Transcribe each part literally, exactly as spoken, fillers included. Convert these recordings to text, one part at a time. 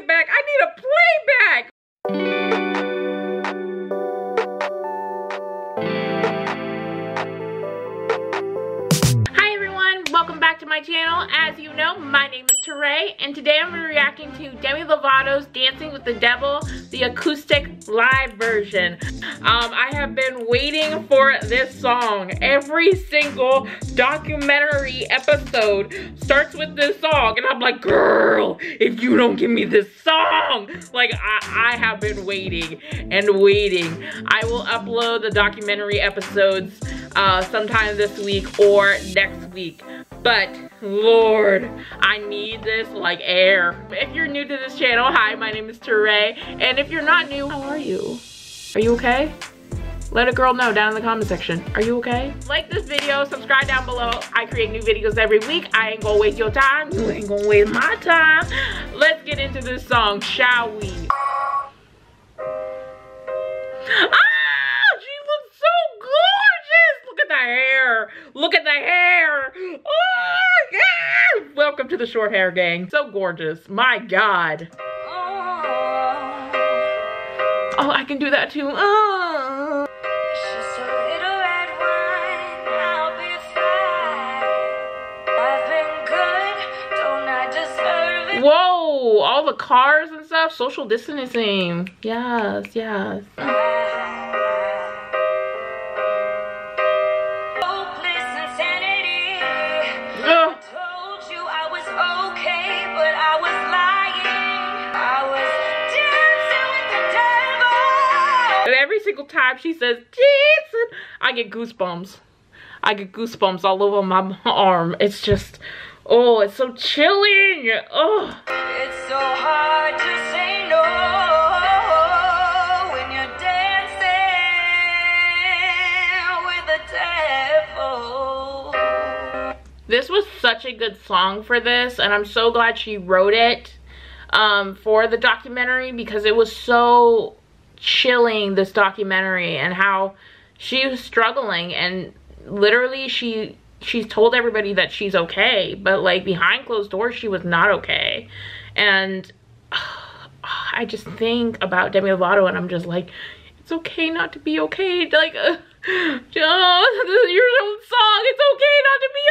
playback. I need a playback. Hi everyone, welcome back to my channel. As you know, my name is Tarae, and today I'm reacting to Demi Lovato's Dancing with the Devil, the acoustic live version. Um, I have been waiting for this song. Every single documentary episode starts with this song, and I'm like, girl, if you don't give me this song, like I, I have been waiting and waiting. I will upload the documentary episodes uh, sometime this week or next week, but Lord, I need this like air. If you're new to this channel, hi, my name is Tarae, and if you're not new, how are you? Are you okay? Let a girl know down in the comment section. Are you okay? Like this video, subscribe down below. I create new videos every week. I ain't gonna waste your time. You ain't gonna waste my time. Let's get into this song, shall we? Ah! She looks so gorgeous! Look at the hair! Look at the hair! Oh, yeah! Welcome to the short hair gang. So gorgeous. My God. Oh, I can do that too. Oh. It's just a little red wine, I'll be fine. I've been good, don't I deserve it? Whoa, all the cars and stuff, social distancing. Yes, yes. Every single time she says dancing, I get goosebumps. I get goosebumps all over my arm. It's just, oh, it's so chilling. Oh. It's so hard to say no when you're dancing with the devil. This was such a good song for this, and I'm so glad she wrote it um, for the documentary, because it was so chilling, this documentary, and how she was struggling, and literally she she's told everybody that she's okay, but like behind closed doors she was not okay. And uh, I just think about Demi Lovato and I'm just like, it's okay not to be okay. Like uh, oh, this is your own song, it's okay not to be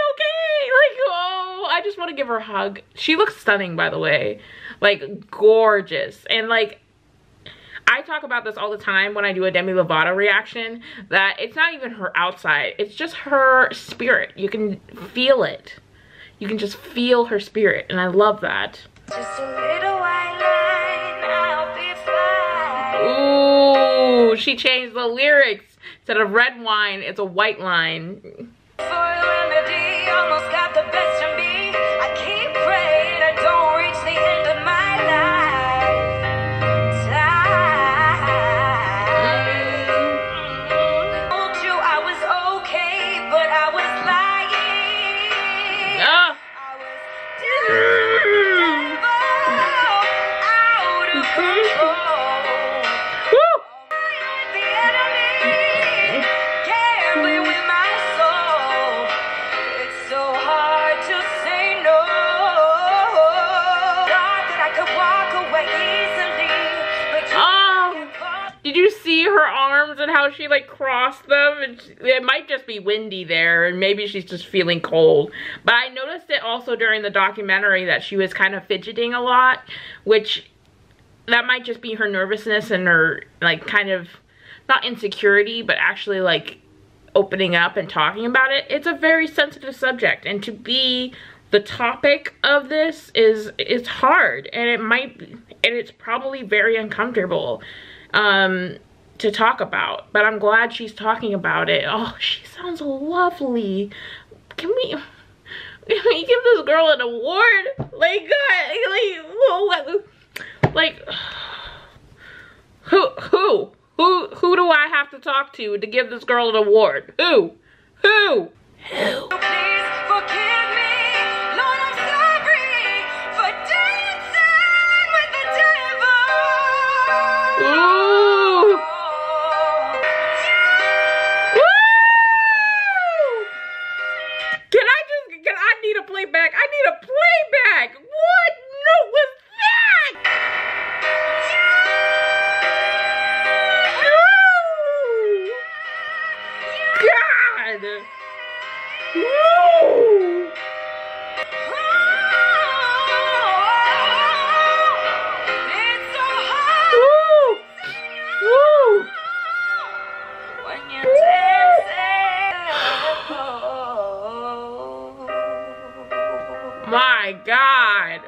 okay. Like, oh, I just want to give her a hug. She looks stunning, by the way, like gorgeous. And like, I talk about this all the time when I do a Demi Lovato reaction, that it's not even her outside, it's just her spirit. You can feel it. You can just feel her spirit, and I love that. Just a little white line, I'll be fine. Ooh, she changed the lyrics. Instead of red wine, it's a white line. For remedy, almost got the best of me. I keep praying I don't reach the end of my life. And how she like crossed them, and she, it might just be windy there, and maybe she's just feeling cold. But I noticed it also during the documentary that she was kind of fidgeting a lot, which that might just be her nervousness and her like kind of not insecurity, but actually like opening up and talking about it. It's a very sensitive subject, and to be the topic of this is it's hard, and it might be, and it's probably very uncomfortable um to talk about, but I'm glad she's talking about it. Oh, she sounds lovely. Can we, can we give this girl an award? Like, God, like, like, who, who, who, who do I have to talk to to give this girl an award? Who, who, who? Please forgive me. Lord, I'm sorry for dancing with the devil. Ooh. Back. I need a playback. What? No, what's that? together. Woo! My God.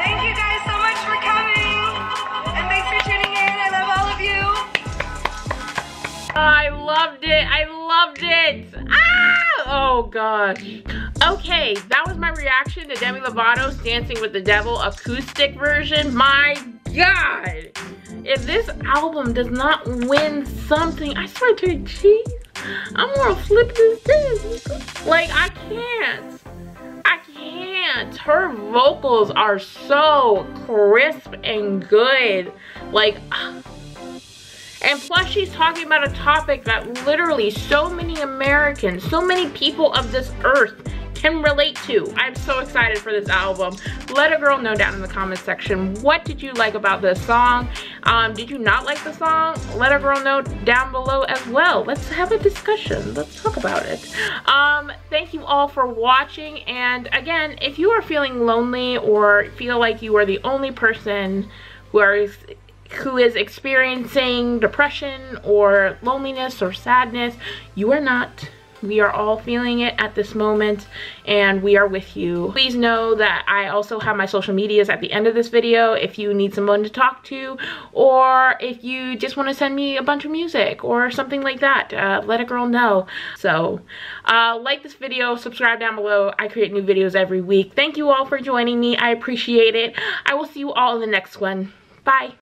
Thank you guys so much for coming. And thanks for tuning in. I love all of you. I loved it. I loved it. Ah! Oh, God. Okay, that was my reaction to Demi Lovato's Dancing with the Devil acoustic version. My God. If this album does not win something, I swear to cheese. I'm gonna flip this thing. Like, I can't. I can't. Her vocals are so crisp and good. Like, and plus she's talking about a topic that literally so many Americans, so many people of this earth can relate to. I'm so excited for this album. Let a girl know down in the comment section, what did you like about this song? Um, did you not like the song? Let a girl know down below as well. Let's have a discussion. Let's talk about it. Um, thank you all for watching. And again, if you are feeling lonely or feel like you are the only person who is who is experiencing depression or loneliness or sadness, you are not. We are all feeling it at this moment, and we are with you. Please know that I also have my social medias at the end of this video if you need someone to talk to, or if you just want to send me a bunch of music or something like that. Uh, let a girl know. So, uh, like this video, subscribe down below. I create new videos every week. Thank you all for joining me. I appreciate it. I will see you all in the next one. Bye.